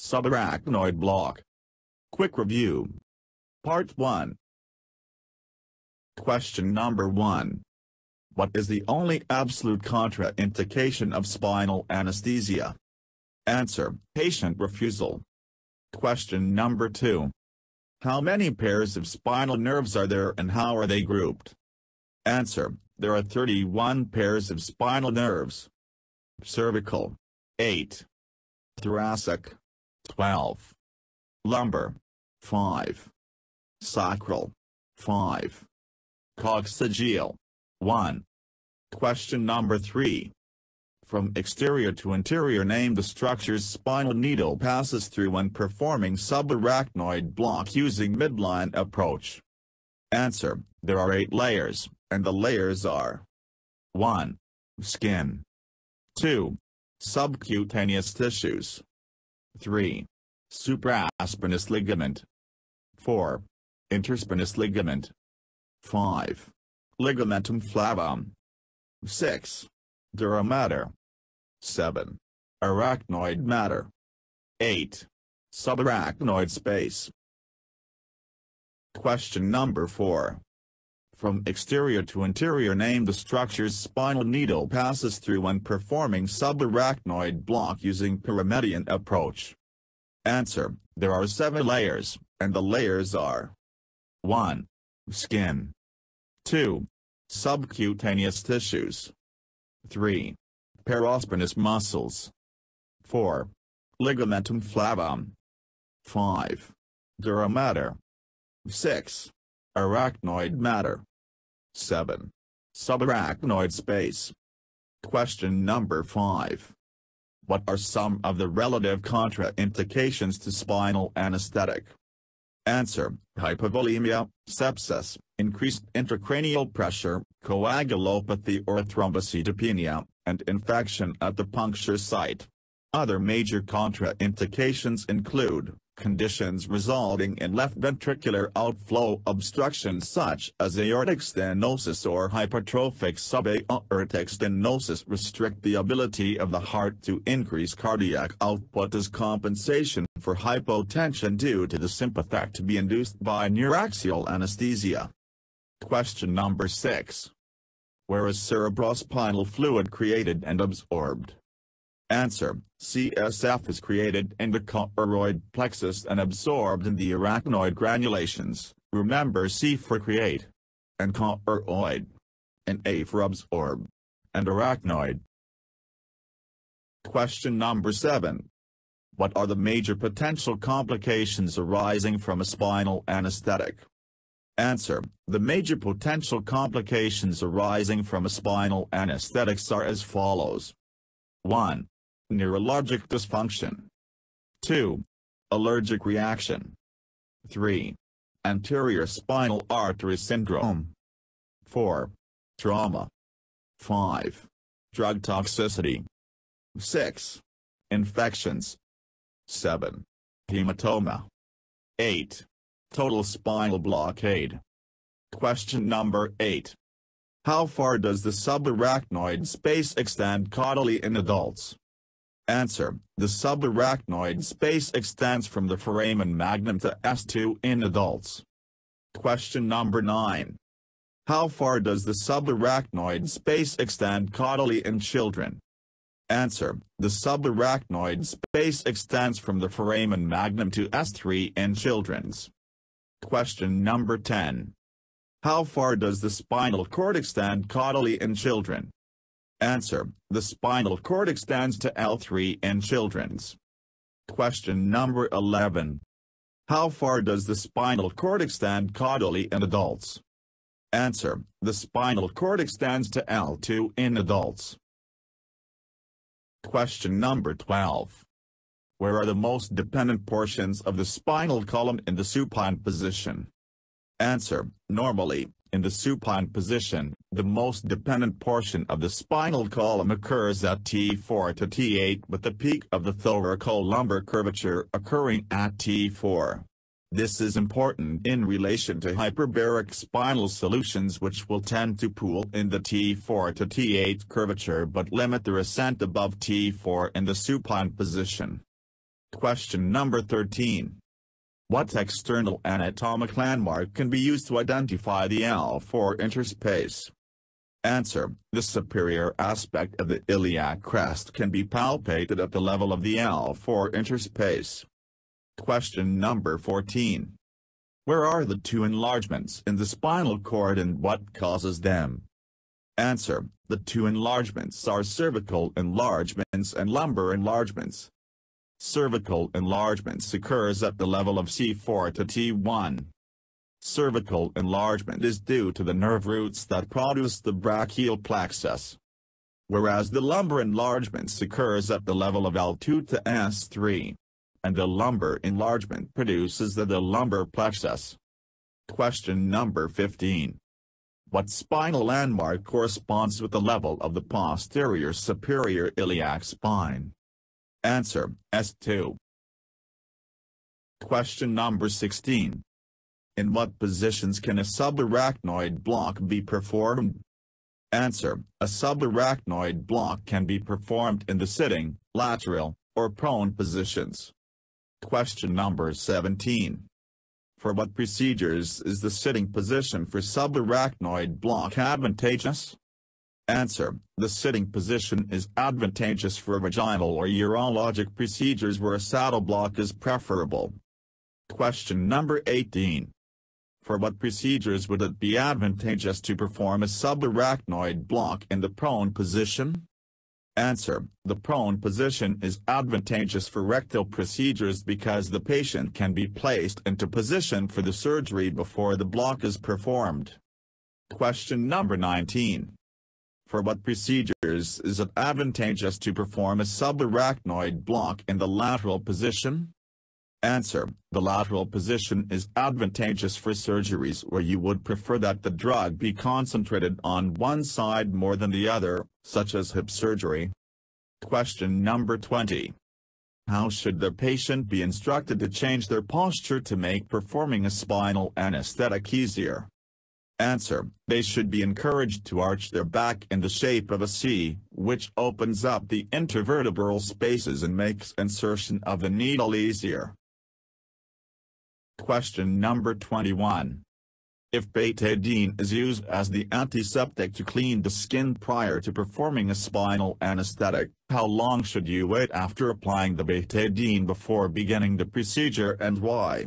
Subarachnoid block. Quick review. Part 1. Question number 1. What is the only absolute contraindication of spinal anesthesia? Answer: patient refusal. Question number 2. How many pairs of spinal nerves are there and how are they grouped? Answer: there are 31 pairs of spinal nerves. Cervical, 8. Thoracic, 12. Lumbar, 5. Sacral, 5. Coxagial, 1. Question number 3. From exterior to interior, name the structures spinal needle passes through when performing subarachnoid block using midline approach. Answer: there are 8 layers, and the layers are: 1. Skin. 2. Subcutaneous tissues. 3. Supraspinous ligament. 4. Interspinous ligament. 5. Ligamentum flavum. 6. Dura mater. 7. Arachnoid matter. 8. Subarachnoid space. Question number 4. From exterior to interior, name the structures spinal needle passes through when performing subarachnoid block using pyramidal approach. Answer: there are 7 layers, and the layers are: 1. Skin. 2. Subcutaneous tissues. 3. Paraspinous muscles. 4. Ligamentum flavum. 5. Dura mater. 6. Arachnoid matter. 7. Subarachnoid space. Question number 5. What are some of the relative contraindications to spinal anesthetic? Answer: hypovolemia, sepsis, increased intracranial pressure, coagulopathy or thrombocytopenia, and infection at the puncture site. Other major contraindications include conditions resulting in left ventricular outflow obstruction such as aortic stenosis or hypertrophic subaortic stenosis restrict the ability of the heart to increase cardiac output as compensation for hypotension due to the sympathact to be induced by neuraxial anesthesia. Question number 6. Where is cerebrospinal fluid created and absorbed? Answer: CSF is created in the choroid plexus and absorbed in the arachnoid granulations, remember C for create, and choroid, and A for absorb, and arachnoid. Question number 7. What are the major potential complications arising from a spinal anesthetic? Answer: the major potential complications arising from a spinal anesthetics are as follows: 1. Neurologic dysfunction. 2. Allergic reaction. 3. Anterior spinal artery syndrome. 4. Trauma. 5. Drug toxicity. 6. Infections. 7. Hematoma. 8. Total spinal blockade. Question number 8. How far does the subarachnoid space extend caudally in adults? Answer: the subarachnoid space extends from the foramen magnum to S2 in adults. Question number 9. How far does the subarachnoid space extend caudally in children? Answer: the subarachnoid space extends from the foramen magnum to S3 in children. Question number 10. How far does the spinal cord extend caudally in children? Answer: the spinal cord extends to L3 in children. Question number 11. How far does the spinal cord extend caudally in adults? Answer: the spinal cord extends to L2 in adults. Question number 12. Where are the most dependent portions of the spinal column in the supine position? Answer: normally, in the supine position, the most dependent portion of the spinal column occurs at T4 to T8 with the peak of the thoracolumbar curvature occurring at T4. This is important in relation to hyperbaric spinal solutions which will tend to pool in the T4 to T8 curvature but limit the ascent above T4 in the supine position. Question number 13. What external anatomic landmark can be used to identify the L4 interspace? Answer. The superior aspect of the iliac crest can be palpated at the level of the L4 interspace. Question number 14. Where are the two enlargements in the spinal cord and what causes them? Answer. The two enlargements are cervical enlargements and lumbar enlargements. Cervical enlargements occurs at the level of C4 to T1. Cervical enlargement is due to the nerve roots that produce the brachial plexus, whereas the lumbar enlargements occurs at the level of L2 to S3, and the lumbar enlargement produces the lumbar plexus. Question number 15. What spinal landmark corresponds with the level of the posterior superior iliac spine? Answer, S2. Question number 16. In what positions can a subarachnoid block be performed? Answer, a subarachnoid block can be performed in the sitting, lateral, or prone positions. Question number 17. For what procedures is the sitting position for subarachnoid block advantageous? Answer, the sitting position is advantageous for vaginal or urologic procedures where a saddle block is preferable. Question number 18. For what procedures would it be advantageous to perform a subarachnoid block in the prone position? Answer, the prone position is advantageous for rectal procedures because the patient can be placed into position for the surgery before the block is performed. Question number 19. For what procedures is it advantageous to perform a subarachnoid block in the lateral position? Answer, the lateral position is advantageous for surgeries where you would prefer that the drug be concentrated on one side more than the other, such as hip surgery. Question number 20. How should the patient be instructed to change their posture to make performing a spinal anesthetic easier? Answer, they should be encouraged to arch their back in the shape of a C, which opens up the intervertebral spaces and makes insertion of the needle easier. Question number 21. If betadine is used as the antiseptic to clean the skin prior to performing a spinal anesthetic, how long should you wait after applying the betadine before beginning the procedure and why?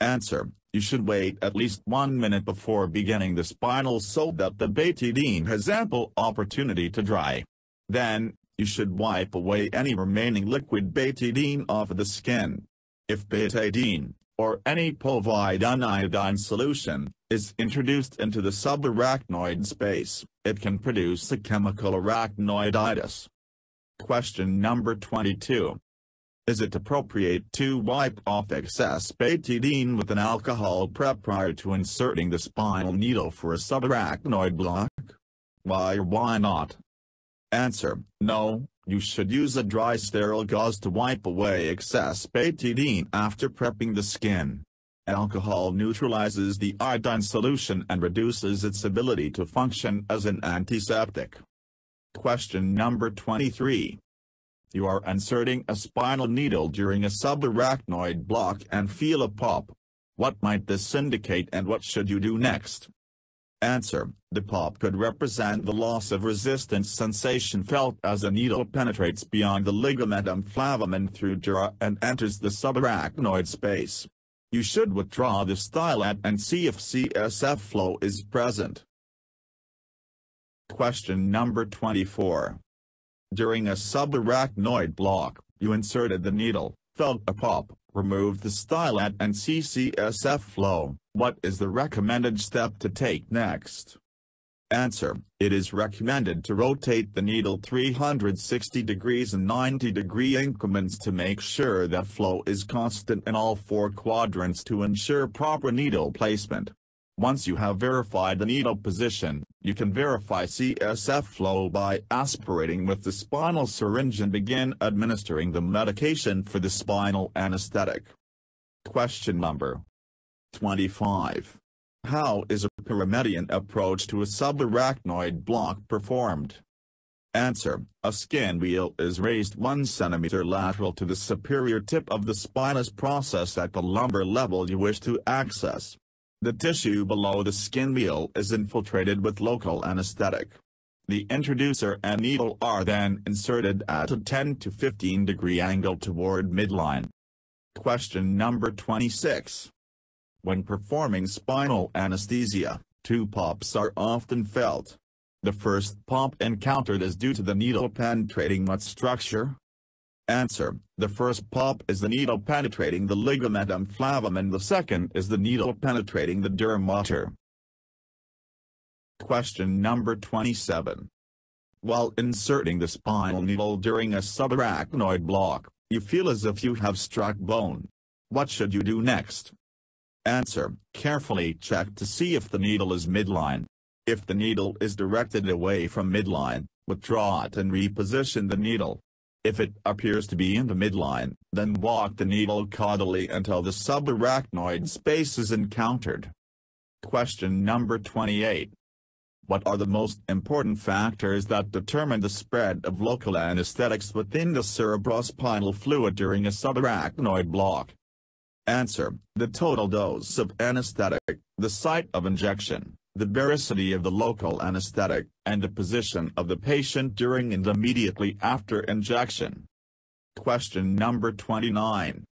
Answer, you should wait at least 1 minute before beginning the spinal so that the betadine has ample opportunity to dry. Then, you should wipe away any remaining liquid betadine off of the skin. If betadine, or any povidone iodine solution, is introduced into the subarachnoid space, it can produce a chemical arachnoiditis. Question number 22. Is it appropriate to wipe off excess betadine with an alcohol prep prior to inserting the spinal needle for a subarachnoid block? Why or why not? Answer, no, you should use a dry sterile gauze to wipe away excess betadine after prepping the skin. Alcohol neutralizes the iodine solution and reduces its ability to function as an antiseptic. Question number 23. You are inserting a spinal needle during a subarachnoid block and feel a pop. What might this indicate and what should you do next? Answer, the pop could represent the loss of resistance sensation felt as a needle penetrates beyond the ligamentum flavum through dura and enters the subarachnoid space. You should withdraw the stylet and see if CSF flow is present. Question number 24. During a subarachnoid block, you inserted the needle, felt a pop, removed the stylet and CSF flow. What is the recommended step to take next? Answer, it is recommended to rotate the needle 360 degrees in 90-degree increments to make sure that flow is constant in all four quadrants to ensure proper needle placement. Once you have verified the needle position, you can verify CSF flow by aspirating with the spinal syringe and begin administering the medication for the spinal anesthetic. Question number 25. How is a paramedian approach to a subarachnoid block performed? Answer. A skin wheel is raised 1 cm lateral to the superior tip of the spinous process at the lumbar level you wish to access. The tissue below the skin wheel is infiltrated with local anesthetic. The introducer and needle are then inserted at a 10 to 15 degree angle toward midline. Question number 26. When performing spinal anesthesia, 2 pops are often felt. The first pop encountered is due to the needle penetrating what structure? Answer. The first pop is the needle penetrating the ligamentum flavum and the second is the needle penetrating the dura mater. Question number 27. While inserting the spinal needle during a subarachnoid block, you feel as if you have struck bone. What should you do next? Answer. Carefully check to see if the needle is midline. If the needle is directed away from midline, withdraw it and reposition the needle. If it appears to be in the midline, then walk the needle caudally until the subarachnoid space is encountered. Question number 28. What are the most important factors that determine the spread of local anesthetics within the cerebrospinal fluid during a subarachnoid block? Answer. The total dose of anesthetic, the site of injection, the veracity of the local anesthetic, and the position of the patient during and immediately after injection. Question number 29.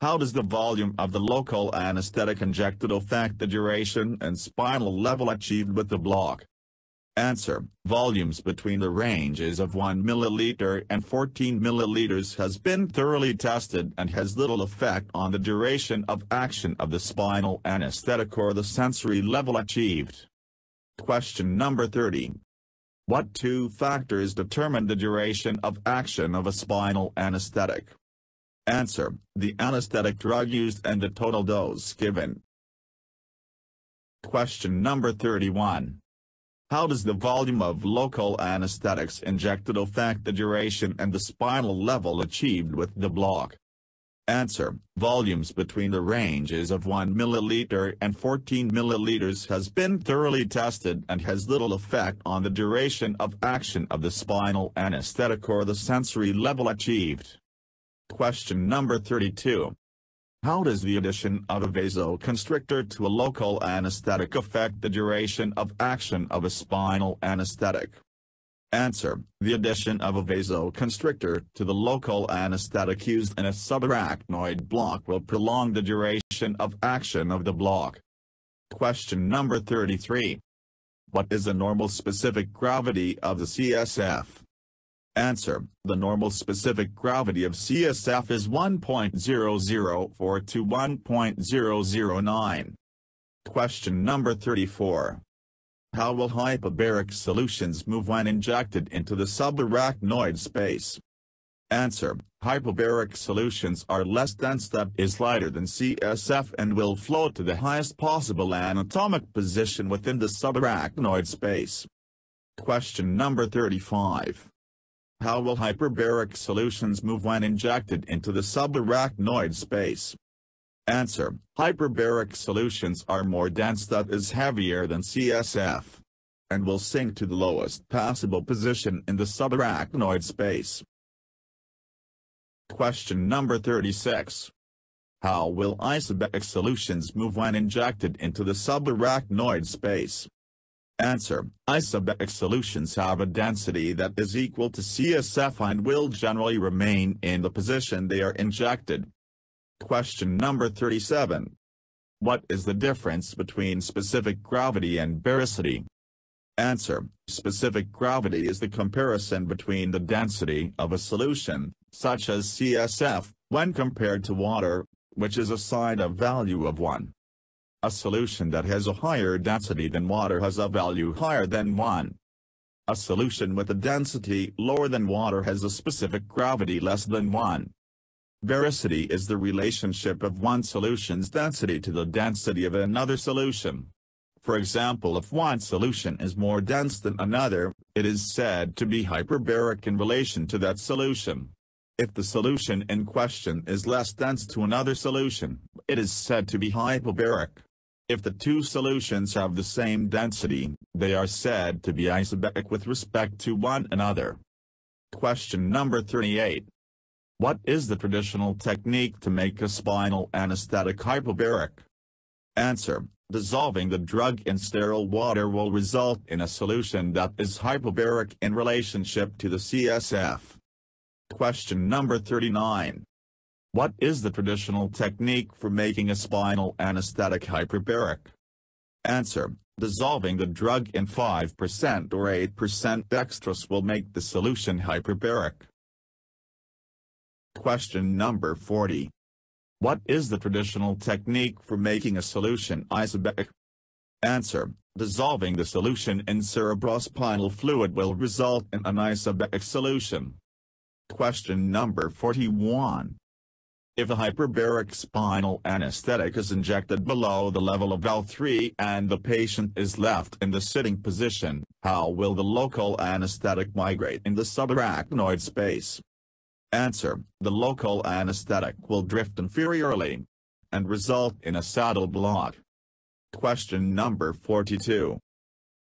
How does the volume of the local anesthetic injected affect the duration and spinal level achieved with the block? Answer. Volumes between the ranges of 1 milliliter and 14 milliliters has been thoroughly tested and has little effect on the duration of action of the spinal anesthetic or the sensory level achieved. Question number 30. What 2 factors determine the duration of action of a spinal anesthetic? Answer. The anesthetic drug used and the total dose given. Question number 31. How does the volume of local anesthetics injected affect the duration and the spinal level achieved with the block? Answer. Volumes between the ranges of 1 milliliter and 14 milliliters has been thoroughly tested and has little effect on the duration of action of the spinal anesthetic or the sensory level achieved. Question number 32. How does the addition of a vasoconstrictor to a local anesthetic affect the duration of action of a spinal anesthetic? Answer. The addition of a vasoconstrictor to the local anesthetic used in a subarachnoid block will prolong the duration of action of the block. Question number 33. What is the normal specific gravity of the CSF? Answer. The normal specific gravity of CSF is 1.004 to 1.009. Question number 34. How will hyperbaric solutions move when injected into the subarachnoid space? Answer. Hyperbaric solutions are less dense, that is lighter than CSF, and will float to the highest possible anatomic position within the subarachnoid space. Question number 35. How will hyperbaric solutions move when injected into the subarachnoid space? Answer. Hyperbaric solutions are more dense, that is heavier than CSF, and will sink to the lowest possible position in the subarachnoid space. Question number 36. How will isobatic solutions move when injected into the subarachnoid space? Answer. Isobatic solutions have a density that is equal to CSF and will generally remain in the position they are injected. Question number 37. What is the difference between specific gravity and bericity? Answer. Specific gravity is the comparison between the density of a solution, such as CSF, when compared to water, which is assigned a value of 1. A solution that has a higher density than water has a value higher than 1. A solution with a density lower than water has a specific gravity less than 1. Bericity is the relationship of one solution's density to the density of another solution. For example, if one solution is more dense than another, it is said to be hyperbaric in relation to that solution. If the solution in question is less dense to another solution, it is said to be hyperbaric. If the two solutions have the same density, they are said to be isobatic with respect to one another. Question number 38. What is the traditional technique to make a spinal anesthetic hyperbaric? Answer. Dissolving the drug in sterile water will result in a solution that is hyperbaric in relationship to the CSF. Question number 39. What is the traditional technique for making a spinal anesthetic hyperbaric? Answer. Dissolving the drug in 5% or 8% dextrose will make the solution hyperbaric. Question number 40. What is the traditional technique for making a solution isobatic? Answer. Dissolving the solution in cerebrospinal fluid will result in an isobatic solution. Question number 41. If a hyperbaric spinal anesthetic is injected below the level of L3 and the patient is left in the sitting position, how will the local anesthetic migrate in the subarachnoid space? Answer. The local anesthetic will drift inferiorly and result in a saddle block. Question number 42.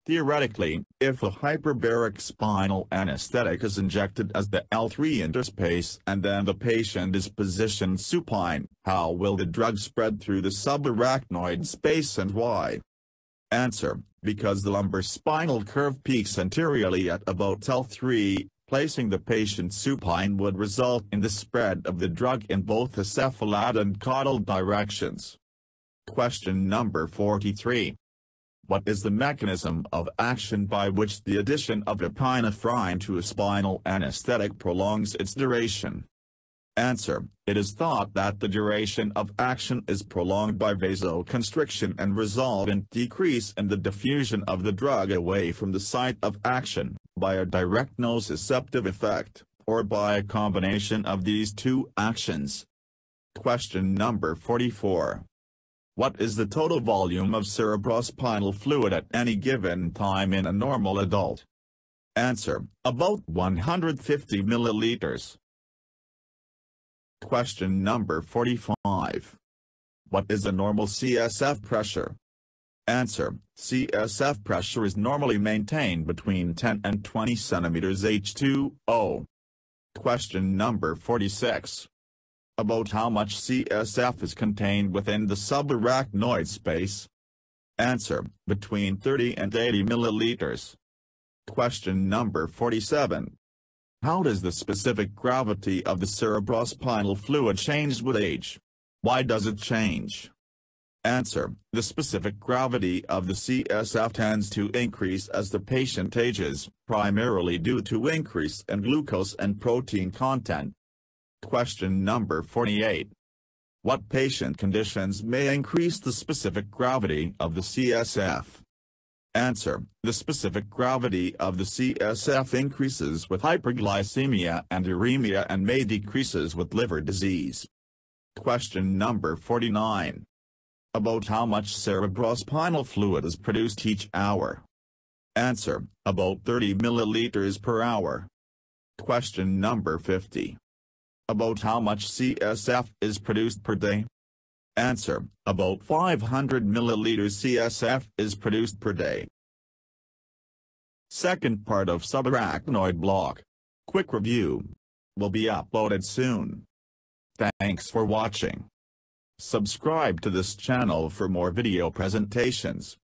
Theoretically, if a hyperbaric spinal anesthetic is injected as the L3 interspace and then the patient is positioned supine, how will the drug spread through the subarachnoid space and why? Answer, because the lumbar spinal curve peaks anteriorly at about L3, placing the patient supine would result in the spread of the drug in both the cephalad and caudal directions. Question number 43. What is the mechanism of action by which the addition of epinephrine to a spinal anesthetic prolongs its duration? Answer. It is thought that the duration of action is prolonged by vasoconstriction and resultant decrease in the diffusion of the drug away from the site of action, by a direct nociceptive effect, or by a combination of these two actions. Question number 44. What is the total volume of cerebrospinal fluid at any given time in a normal adult? Answer, about 150 milliliters. Question number 45. What is a normal CSF pressure? Answer, CSF pressure is normally maintained between 10 and 20 centimeters H2O. Question number 46. About how much CSF is contained within the subarachnoid space? Answer, between 30 and 80 milliliters. Question number 47. How does the specific gravity of the cerebrospinal fluid change with age? Why does it change? Answer, the specific gravity of the CSF tends to increase as the patient ages, primarily due to increase in glucose and protein content. Question number 48. What patient conditions may increase the specific gravity of the CSF? Answer. The specific gravity of the CSF increases with hyperglycemia and uremia and may decreases with liver disease. Question number 49. About how much cerebrospinal fluid is produced each hour? Answer. About 30 milliliters per hour. Question number 50. About how much CSF is produced per day? Answer, about 500 milliliters CSF is produced per day. Second part of Subarachnoid Block, Quick Review, will be uploaded soon. Thanks for watching. Subscribe to this channel for more video presentations.